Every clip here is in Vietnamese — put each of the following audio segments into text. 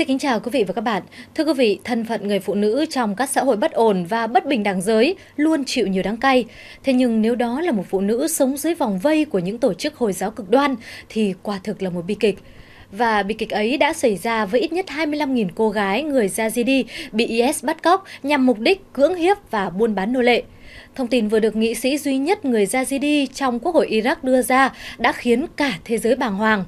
Xin kính chào quý vị và các bạn. Thưa quý vị, thân phận người phụ nữ trong các xã hội bất ổn và bất bình đẳng giới luôn chịu nhiều đắng cay. Thế nhưng nếu đó là một phụ nữ sống dưới vòng vây của những tổ chức Hồi giáo cực đoan thì quả thực là một bi kịch. Và bi kịch ấy đã xảy ra với ít nhất 25.000 cô gái người Yazidi bị IS bắt cóc nhằm mục đích cưỡng hiếp và buôn bán nô lệ. Thông tin vừa được nghị sĩ duy nhất người Yazidi trong Quốc hội Iraq đưa ra đã khiến cả thế giới bàng hoàng.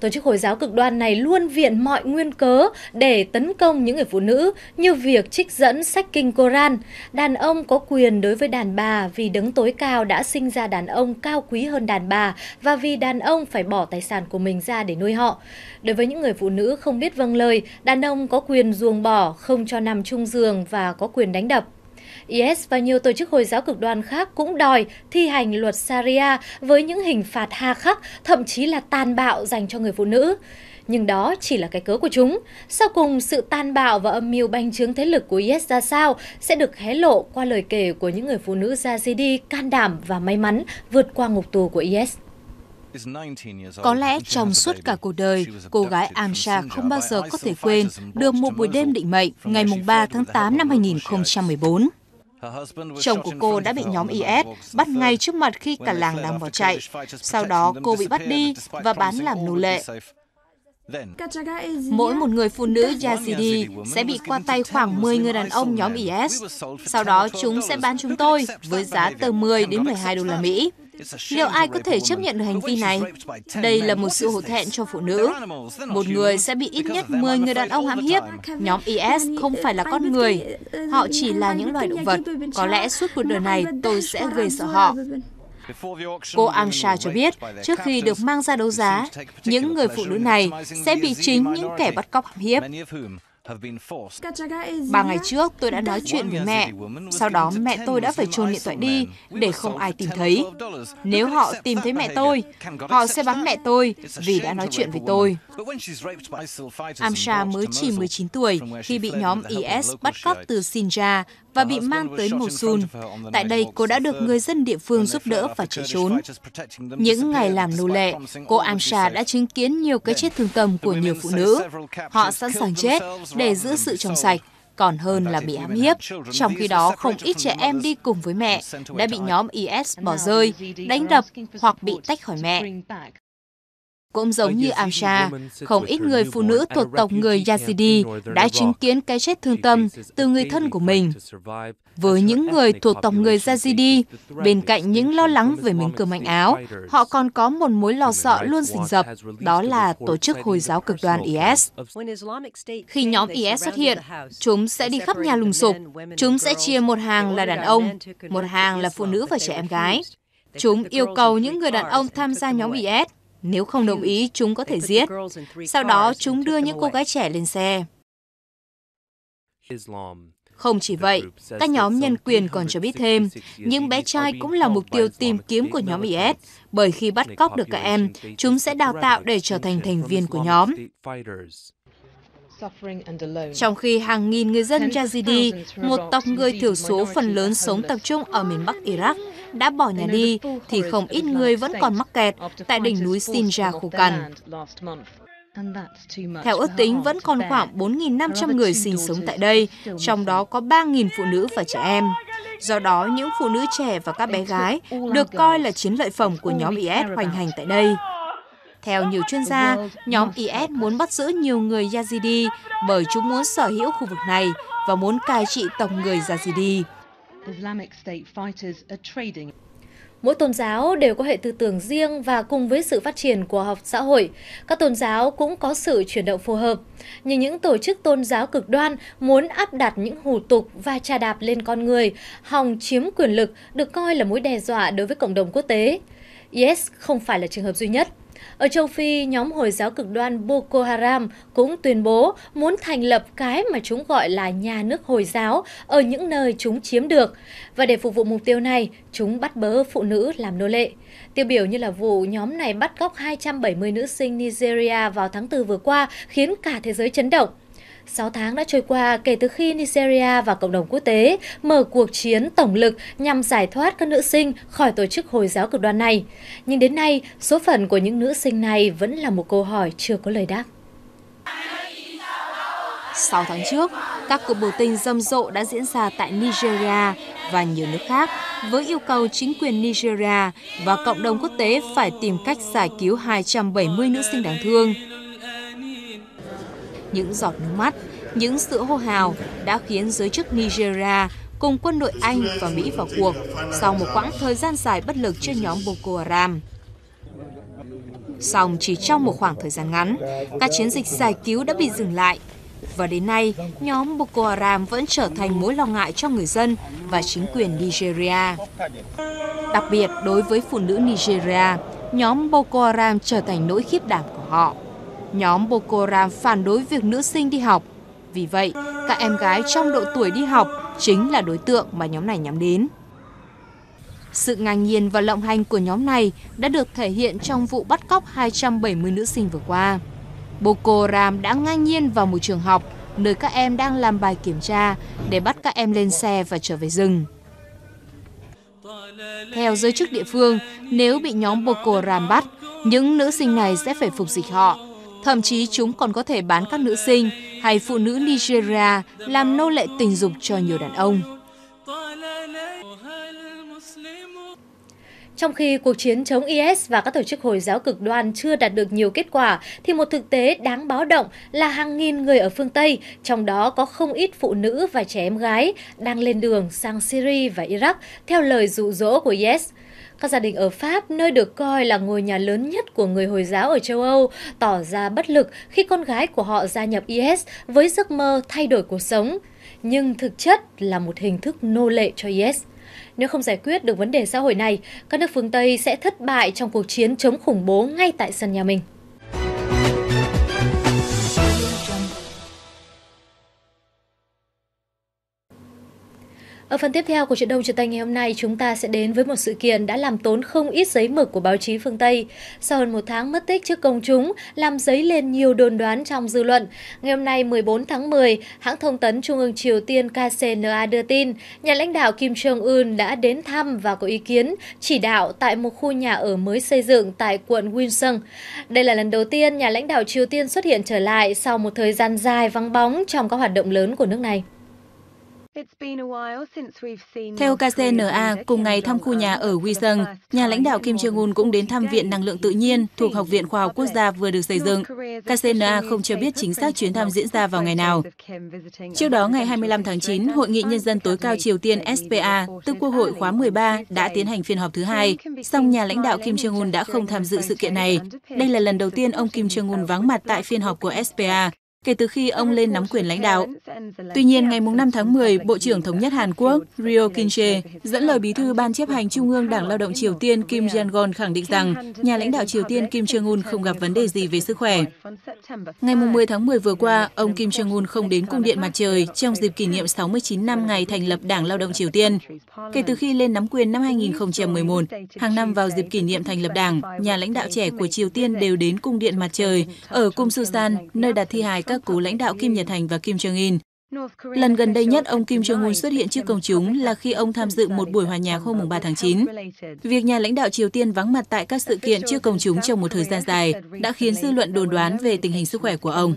Tổ chức Hồi giáo cực đoan này luôn viện mọi nguyên cớ để tấn công những người phụ nữ như việc trích dẫn sách kinh Koran, đàn ông có quyền đối với đàn bà vì đấng tối cao đã sinh ra đàn ông cao quý hơn đàn bà và vì đàn ông phải bỏ tài sản của mình ra để nuôi họ. Đối với những người phụ nữ không biết vâng lời, đàn ông có quyền ruồng bỏ, không cho nằm chung giường và có quyền đánh đập. IS và nhiều tổ chức Hồi giáo cực đoan khác cũng đòi thi hành luật Sharia với những hình phạt hà khắc, thậm chí là tàn bạo dành cho người phụ nữ. Nhưng đó chỉ là cái cớ của chúng. Sau cùng, sự tàn bạo và âm mưu bành trướng thế lực của IS ra sao sẽ được hé lộ qua lời kể của những người phụ nữ Yazidi can đảm và may mắn vượt qua ngục tù của IS. Có lẽ trong suốt cả cuộc đời, cô gái Amsha không bao giờ có thể quên được một buổi đêm định mệnh ngày 3 tháng 8 năm 2014. Chồng của cô đã bị nhóm IS bắt ngay trước mặt khi cả làng đang bỏ chạy. Sau đó cô bị bắt đi và bán làm nô lệ. Mỗi một người phụ nữ Yazidi sẽ bị qua tay khoảng 10 người đàn ông nhóm IS. Sau đó chúng sẽ bán chúng tôi với giá từ 10 đến 12 đô la Mỹ. Liệu ai có thể chấp nhận được hành vi này? Đây là một sự hổ thẹn cho phụ nữ. Một người sẽ bị ít nhất 10 người đàn ông hãm hiếp. Nhóm IS không phải là con người. Họ chỉ là những loài động vật. Có lẽ suốt cuộc đời này tôi sẽ gây sợ họ. Cô Amsha cho biết, trước khi được mang ra đấu giá, những người phụ nữ này sẽ bị chính những kẻ bắt cóc hãm hiếp. 3 ngày trước, tôi đã nói chuyện với mẹ. Sau đó, mẹ tôi đã phải chôn điện thoại đi để không ai tìm thấy. Nếu họ tìm thấy mẹ tôi, họ sẽ bắn mẹ tôi vì đã nói chuyện với tôi. Amsha mới chỉ 19 tuổi khi bị nhóm IS bắt cóc từ Sinjar và bị mang tới Mosul. Tại đây, cô đã được người dân địa phương giúp đỡ và chạy trốn. Những ngày làm nô lệ, cô Amsha đã chứng kiến nhiều cái chết thương tâm của nhiều phụ nữ. Họ sẵn sàng chết để giữ sự trong sạch, còn hơn là bị hãm hiếp. Trong khi đó, không ít trẻ em đi cùng với mẹ đã bị nhóm IS bỏ rơi, đánh đập hoặc bị tách khỏi mẹ. Cũng giống như Amsha, không ít người phụ nữ thuộc tộc người Yazidi đã chứng kiến cái chết thương tâm từ người thân của mình. Với những người thuộc tộc người Yazidi, bên cạnh những lo lắng về miếng cơm manh áo, họ còn có một mối lo sợ luôn rình rập, đó là tổ chức Hồi giáo cực đoan IS. Khi nhóm IS xuất hiện, chúng sẽ đi khắp nhà lùng sục. Chúng sẽ chia một hàng là đàn ông, một hàng là phụ nữ và trẻ em gái. Chúng yêu cầu những người đàn ông tham gia nhóm IS. Nếu không đồng ý, chúng có thể giết. Sau đó, chúng đưa những cô gái trẻ lên xe. Không chỉ vậy, các nhóm nhân quyền còn cho biết thêm, những bé trai cũng là mục tiêu tìm kiếm của nhóm IS, bởi khi bắt cóc được các em, chúng sẽ đào tạo để trở thành thành viên của nhóm. Trong khi hàng nghìn người dân Yazidi, một tộc người thiểu số phần lớn sống tập trung ở miền Bắc Iraq, đã bỏ nhà đi, thì không ít người vẫn còn mắc kẹt tại đỉnh núi Sinjar khô cằn. Theo ước tính, vẫn còn khoảng 4.500 người sinh sống tại đây, trong đó có 3.000 phụ nữ và trẻ em. Do đó, những phụ nữ trẻ và các bé gái được coi là chiến lợi phẩm của nhóm IS hoành hành tại đây. Theo nhiều chuyên gia, nhóm IS muốn bắt giữ nhiều người Yazidi bởi chúng muốn sở hữu khu vực này và muốn cai trị tộc người Yazidi. Mỗi tôn giáo đều có hệ tư tưởng riêng và cùng với sự phát triển của học xã hội, các tôn giáo cũng có sự chuyển động phù hợp. Nhưng những tổ chức tôn giáo cực đoan muốn áp đặt những hủ tục và chà đạp lên con người, hòng chiếm quyền lực được coi là mối đe dọa đối với cộng đồng quốc tế. IS không phải là trường hợp duy nhất. Ở châu Phi, nhóm Hồi giáo cực đoan Boko Haram cũng tuyên bố muốn thành lập cái mà chúng gọi là nhà nước Hồi giáo ở những nơi chúng chiếm được. Và để phục vụ mục tiêu này, chúng bắt bớ phụ nữ làm nô lệ. Tiêu biểu như là vụ nhóm này bắt cóc 270 nữ sinh Nigeria vào tháng 4 vừa qua khiến cả thế giới chấn động. 6 tháng đã trôi qua kể từ khi Nigeria và cộng đồng quốc tế mở cuộc chiến tổng lực nhằm giải thoát các nữ sinh khỏi tổ chức Hồi giáo cực đoan này. Nhưng đến nay, số phận của những nữ sinh này vẫn là một câu hỏi chưa có lời đáp. 6 tháng trước, các cuộc biểu tình rầm rộ đã diễn ra tại Nigeria và nhiều nước khác với yêu cầu chính quyền Nigeria và cộng đồng quốc tế phải tìm cách giải cứu 270 nữ sinh đáng thương. Những giọt nước mắt, những sự hô hào đã khiến giới chức Nigeria cùng quân đội Anh và Mỹ vào cuộc sau một quãng thời gian dài bất lực trước nhóm Boko Haram. Song chỉ trong một khoảng thời gian ngắn, các chiến dịch giải cứu đã bị dừng lại. Và đến nay, nhóm Boko Haram vẫn trở thành mối lo ngại cho người dân và chính quyền Nigeria. Đặc biệt, đối với phụ nữ Nigeria, nhóm Boko Haram trở thành nỗi khiếp đảm của họ. Nhóm Boko Haram phản đối việc nữ sinh đi học. Vì vậy, các em gái trong độ tuổi đi học chính là đối tượng mà nhóm này nhắm đến. Sự ngang nhiên và lộng hành của nhóm này đã được thể hiện trong vụ bắt cóc 270 nữ sinh vừa qua. Boko Haram đã ngang nhiên vào một trường học nơi các em đang làm bài kiểm tra để bắt các em lên xe và trở về rừng. Theo giới chức địa phương, nếu bị nhóm Boko Haram bắt, những nữ sinh này sẽ phải phục dịch họ. Thậm chí chúng còn có thể bán các nữ sinh hay phụ nữ Nigeria làm nô lệ tình dục cho nhiều đàn ông. Trong khi cuộc chiến chống IS và các tổ chức Hồi giáo cực đoan chưa đạt được nhiều kết quả, thì một thực tế đáng báo động là hàng nghìn người ở phương Tây, trong đó có không ít phụ nữ và trẻ em gái, đang lên đường sang Syria và Iraq theo lời dụ dỗ của IS. Các gia đình ở Pháp, nơi được coi là ngôi nhà lớn nhất của người Hồi giáo ở châu Âu, tỏ ra bất lực khi con gái của họ gia nhập IS với giấc mơ thay đổi cuộc sống, nhưng thực chất là một hình thức nô lệ cho IS. Nếu không giải quyết được vấn đề xã hội này, các nước phương Tây sẽ thất bại trong cuộc chiến chống khủng bố ngay tại sân nhà mình. Ở phần tiếp theo của Chuyện Đông Chuyện Tây ngày hôm nay, chúng ta sẽ đến với một sự kiện đã làm tốn không ít giấy mực của báo chí phương Tây. Sau hơn một tháng mất tích trước công chúng, làm dấy lên nhiều đồn đoán trong dư luận. Ngày hôm nay 14 tháng 10, hãng thông tấn Trung ương Triều Tiên KCNA đưa tin, nhà lãnh đạo Kim Jong-un đã đến thăm và có ý kiến chỉ đạo tại một khu nhà ở mới xây dựng tại quận Winseng. Đây là lần đầu tiên nhà lãnh đạo Triều Tiên xuất hiện trở lại sau một thời gian dài vắng bóng trong các hoạt động lớn của nước này. Theo KCNA, cùng ngày thăm khu nhà ở Winseng, nhà lãnh đạo Kim Jong-un cũng đến thăm Viện Năng lượng Tự nhiên thuộc Học viện Khoa học Quốc gia vừa được xây dựng. KCNA không cho biết chính xác chuyến thăm diễn ra vào ngày nào. Trước đó, ngày 25 tháng 9, Hội nghị Nhân dân tối cao Triều Tiên SPA, tức Quốc hội khóa 13, đã tiến hành phiên họp thứ hai. Song nhà lãnh đạo Kim Jong-un đã không tham dự sự kiện này. Đây là lần đầu tiên ông Kim Jong-un vắng mặt tại phiên họp của SPA kể từ khi ông lên nắm quyền lãnh đạo. Tuy nhiên, ngày 5 tháng 10, Bộ trưởng Thống nhất Hàn Quốc Ryo Kin-jae dẫn lời Bí thư Ban chấp hành Trung ương Đảng Lao động Triều Tiên Kim Jong-il khẳng định rằng nhà lãnh đạo Triều Tiên Kim Jong-un không gặp vấn đề gì về sức khỏe. Ngày 10 tháng 10 vừa qua, ông Kim Jong-un không đến Cung điện Mặt trời trong dịp kỷ niệm 69 năm ngày thành lập Đảng Lao động Triều Tiên. Kể từ khi lên nắm quyền năm 2011, hàng năm vào dịp kỷ niệm thành lập Đảng, nhà lãnh đạo trẻ của Triều Tiên đều đến Cung điện Mặt trời ở Cung Susan, nơi đặt thi hài các cố lãnh đạo Kim Nhật Thành và Kim Jong-in. Lần gần đây nhất ông Kim Jong-un xuất hiện trước công chúng là khi ông tham dự một buổi hòa nhạc hôm 3 tháng 9. Việc nhà lãnh đạo Triều Tiên vắng mặt tại các sự kiện trước công chúng trong một thời gian dài đã khiến dư luận đồn đoán về tình hình sức khỏe của ông.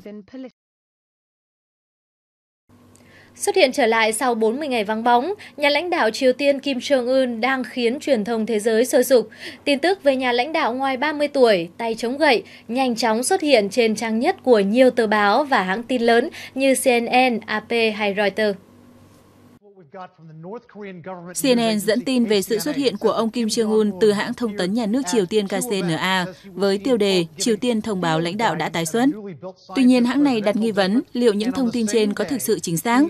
Xuất hiện trở lại sau 40 ngày vắng bóng, nhà lãnh đạo Triều Tiên Kim Jong-un đang khiến truyền thông thế giới sôi sục. Tin tức về nhà lãnh đạo ngoài 30 tuổi, tay chống gậy, nhanh chóng xuất hiện trên trang nhất của nhiều tờ báo và hãng tin lớn như CNN, AP hay Reuters. CNN dẫn tin về sự xuất hiện của ông Kim Jong-un từ hãng thông tấn nhà nước Triều Tiên KCNA với tiêu đề Triều Tiên thông báo lãnh đạo đã tái xuất. Tuy nhiên, hãng này đặt nghi vấn liệu những thông tin trên có thực sự chính xác.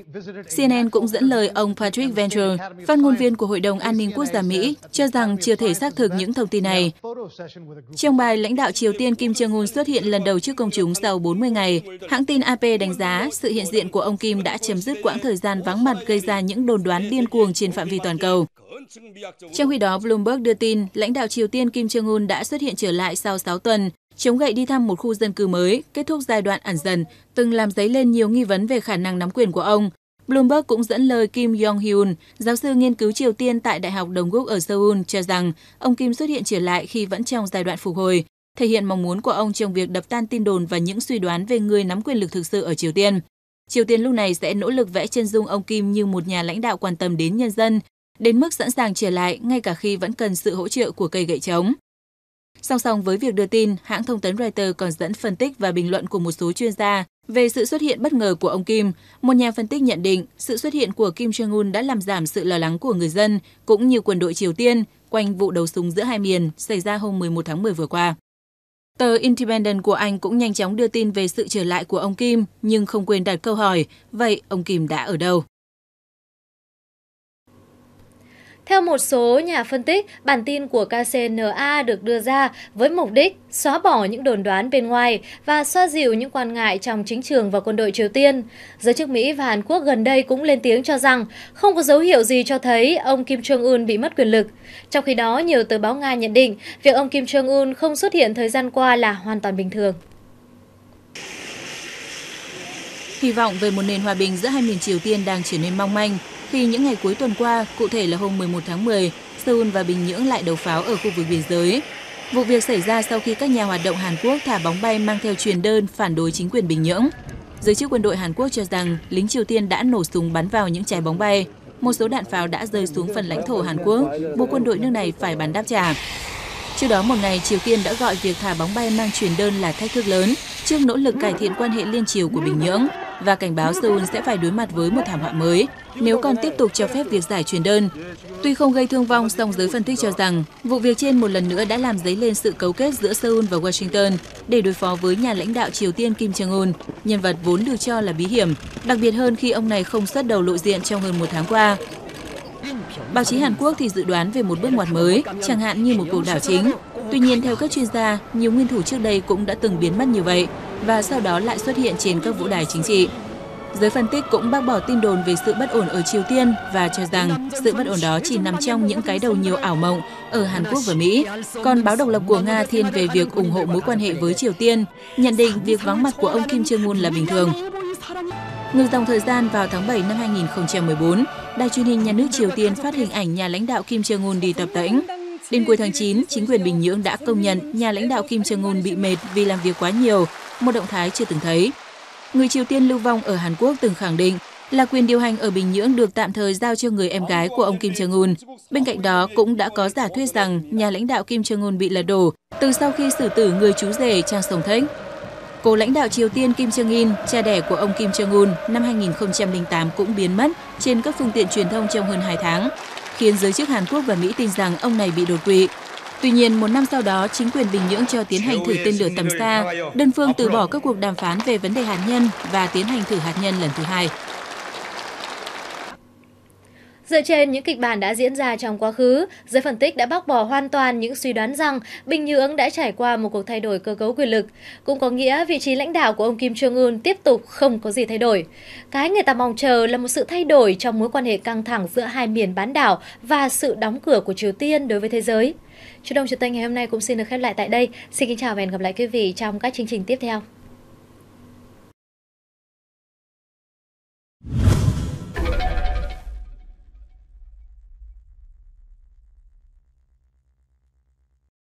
CNN cũng dẫn lời ông Patrick Venture, phát ngôn viên của Hội đồng An ninh Quốc gia Mỹ, cho rằng chưa thể xác thực những thông tin này. Trong bài lãnh đạo Triều Tiên Kim Jong-un xuất hiện lần đầu trước công chúng sau 40 ngày, hãng tin AP đánh giá sự hiện diện của ông Kim đã chấm dứt quãng thời gian vắng mặt gây ra những đồn đoán điên cuồng trên phạm vi toàn cầu. Trong khi đó, Bloomberg đưa tin lãnh đạo Triều Tiên Kim Jong-un đã xuất hiện trở lại sau 6 tuần, chống gậy đi thăm một khu dân cư mới, kết thúc giai đoạn ẩn dần, từng làm dấy lên nhiều nghi vấn về khả năng nắm quyền của ông. Bloomberg cũng dẫn lời Kim Yong-hyun, giáo sư nghiên cứu Triều Tiên tại Đại học Đồng Quốc ở Seoul, cho rằng ông Kim xuất hiện trở lại khi vẫn trong giai đoạn phục hồi, thể hiện mong muốn của ông trong việc đập tan tin đồn và những suy đoán về người nắm quyền lực thực sự ở Triều Tiên. Triều Tiên lúc này sẽ nỗ lực vẽ chân dung ông Kim như một nhà lãnh đạo quan tâm đến nhân dân, đến mức sẵn sàng trở lại ngay cả khi vẫn cần sự hỗ trợ của cây gậy trống. Song song với việc đưa tin, hãng thông tấn Reuters còn dẫn phân tích và bình luận của một số chuyên gia về sự xuất hiện bất ngờ của ông Kim. Một nhà phân tích nhận định sự xuất hiện của Kim Jong-un đã làm giảm sự lo lắng của người dân cũng như quân đội Triều Tiên quanh vụ đấu súng giữa hai miền xảy ra hôm 11 tháng 10 vừa qua. Tờ Independent của Anh cũng nhanh chóng đưa tin về sự trở lại của ông Kim, nhưng không quên đặt câu hỏi, vậy ông Kim đã ở đâu? Theo một số nhà phân tích, bản tin của KCNA được đưa ra với mục đích xóa bỏ những đồn đoán bên ngoài và xoa dịu những quan ngại trong chính trường và quân đội Triều Tiên. Giới chức Mỹ và Hàn Quốc gần đây cũng lên tiếng cho rằng không có dấu hiệu gì cho thấy ông Kim Jong-un bị mất quyền lực. Trong khi đó, nhiều tờ báo Nga nhận định việc ông Kim Jong-un không xuất hiện thời gian qua là hoàn toàn bình thường. Hy vọng về một nền hòa bình giữa hai miền Triều Tiên đang trở nên mong manh, khi những ngày cuối tuần qua, cụ thể là hôm 11 tháng 10, Seoul và Bình Nhưỡng lại đấu pháo ở khu vực biên giới. Vụ việc xảy ra sau khi các nhà hoạt động Hàn Quốc thả bóng bay mang theo truyền đơn phản đối chính quyền Bình Nhưỡng. Giới chức quân đội Hàn Quốc cho rằng lính Triều Tiên đã nổ súng bắn vào những trái bóng bay. Một số đạn pháo đã rơi xuống phần lãnh thổ Hàn Quốc, buộc quân đội nước này phải bắn đáp trả. Trước đó một ngày, Triều Tiên đã gọi việc thả bóng bay mang truyền đơn là thách thức lớn trước nỗ lực cải thiện quan hệ liên triều của Bình Nhưỡng và cảnh báo Seoul sẽ phải đối mặt với một thảm họa mới nếu còn tiếp tục cho phép việc giải truyền đơn. Tuy không gây thương vong, song giới phân tích cho rằng vụ việc trên một lần nữa đã làm dấy lên sự cấu kết giữa Seoul và Washington để đối phó với nhà lãnh đạo Triều Tiên Kim Jong-un, nhân vật vốn được cho là bí hiểm, đặc biệt hơn khi ông này không xuất đầu lộ diện trong hơn một tháng qua. Báo chí Hàn Quốc thì dự đoán về một bước ngoặt mới, chẳng hạn như một cuộc đảo chính. Tuy nhiên, theo các chuyên gia, nhiều nguyên thủ trước đây cũng đã từng biến mất như vậy và sau đó lại xuất hiện trên các vũ đài chính trị. Giới phân tích cũng bác bỏ tin đồn về sự bất ổn ở Triều Tiên và cho rằng sự bất ổn đó chỉ nằm trong những cái đầu nhiều ảo mộng ở Hàn Quốc và Mỹ. Còn báo độc lập của Nga thiên về việc ủng hộ mối quan hệ với Triều Tiên, nhận định việc vắng mặt của ông Kim Jong-un là bình thường. Ngược dòng thời gian vào tháng 7 năm 2014, đài truyền hình nhà nước Triều Tiên phát hình ảnh nhà lãnh đạo Kim Jong-un đi tập tễnh. Đến cuối tháng 9, chính quyền Bình Nhưỡng đã công nhận nhà lãnh đạo Kim Jong-un bị mệt vì làm việc quá nhiều, một động thái chưa từng thấy. Người Triều Tiên lưu vong ở Hàn Quốc từng khẳng định là quyền điều hành ở Bình Nhưỡng được tạm thời giao cho người em gái của ông Kim Jong-un. Bên cạnh đó cũng đã có giả thuyết rằng nhà lãnh đạo Kim Jong-un bị lật đổ từ sau khi xử tử người chú rể Trang Sông Thách. Cố lãnh đạo Triều Tiên Kim Jong-il, cha đẻ của ông Kim Jong-un, năm 2008 cũng biến mất trên các phương tiện truyền thông trong hơn 2 tháng, khiến giới chức Hàn Quốc và Mỹ tin rằng ông này bị đột quỵ. Tuy nhiên, một năm sau đó, chính quyền Bình Nhưỡng cho tiến hành thử tên lửa tầm xa, đơn phương từ bỏ các cuộc đàm phán về vấn đề hạt nhân và tiến hành thử hạt nhân lần thứ hai. Dựa trên những kịch bản đã diễn ra trong quá khứ, giới phân tích đã bác bỏ hoàn toàn những suy đoán rằng Bình Nhưỡng đã trải qua một cuộc thay đổi cơ cấu quyền lực. Cũng có nghĩa vị trí lãnh đạo của ông Kim Jong-un tiếp tục không có gì thay đổi. Cái người ta mong chờ là một sự thay đổi trong mối quan hệ căng thẳng giữa hai miền bán đảo và sự đóng cửa của Triều Tiên đối với thế giới. Chủ động Triều Tiên ngày hôm nay cũng xin được khép lại tại đây. Xin kính chào và hẹn gặp lại quý vị trong các chương trình tiếp theo.